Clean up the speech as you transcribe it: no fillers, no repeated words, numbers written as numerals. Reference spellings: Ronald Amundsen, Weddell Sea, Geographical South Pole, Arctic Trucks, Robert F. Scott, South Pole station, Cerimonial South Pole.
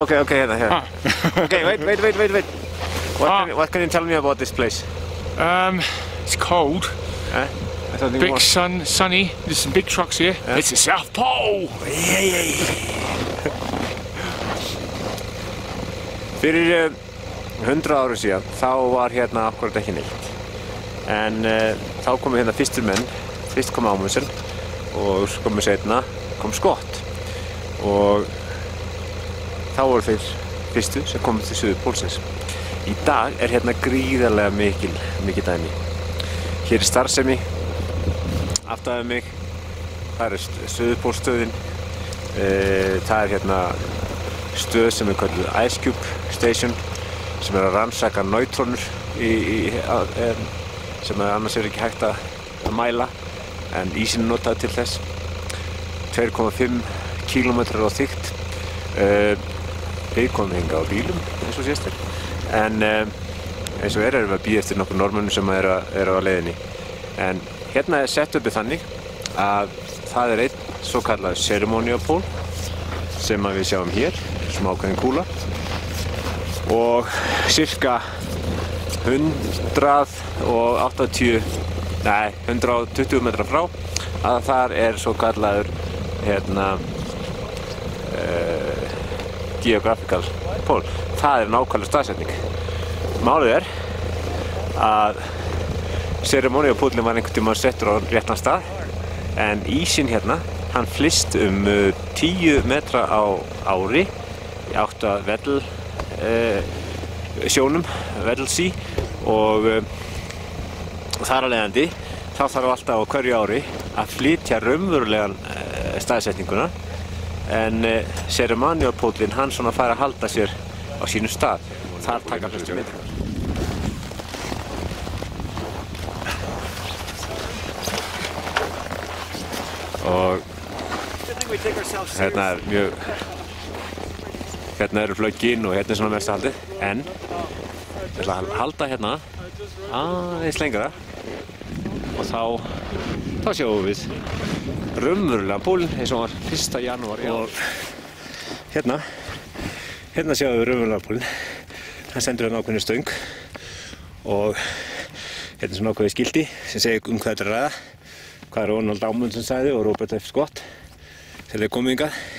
Okay, okay, yeah. Ah. Okay, wait. What can you tell me about this place? It's cold. Big sun, sunny. There's some big trucks here. Yeah. It's the South Pole. Fyrir 100 árum síðan þá var hérna akkúrat ekki neitt. En þá komu hérna fyrstir menn, fyrst kom Amundsen og komu seinna kom Scott. Og þá voru þeir fyrstu sem komið til Suðurpólsins. Í dag hérna gríðarlega mikil dæmi. Hér starfsemi, aftan við mig, það Suðurpólsstöðin, það hérna stöð sem kölluð Ice Cube Station, sem að rannsaka neutrónur sem annars ekki hægt að mæla, en ísinn notað til þess. 2,5 km á þykkt. Við komum hingað á bílum, eins og sést þér. En eins og erum við að bíða eftir nokkur norðmönnum sem eru á leiðinni. En hérna setupið þannig að það einn svokallaður ceremoniapól sem að við sjáum hér, sem ákveðin kúla. Og cirka 120 metra frá að þar svokallaður geographical pól. Það nákvæmlega staðsetning. Málið að ceremoniapólinn var einhvern tímann settur á réttan stað, en ísinn hérna, hann flyst 10 metra á ári í átt að sjónum, Weddell Sea, og þar af leiðandi þá þarf alltaf á hverju ári að flytja raunverulegan staðsetninguna. En ceremoniapóllinn hann svona fær að halda sér á sínum stað. Þar taka flestu myndir. Og hérna hérna eru flöggin og hérna svona mesta haldið. En ég ætla að halda hérna aðeins lengra og þá sjáum við raunverulegan pólinn eins og var 1. janúar í ár. Hérna sjáum við raunverulegan pólinn. Hann sendur hérna ákveðnu stöng og hérna svona ákveðið skildi sem segir hvað þetta ræða. Hvað Ronald Amundsen sagði og Robert F. Scott þegar þeir komu hingað.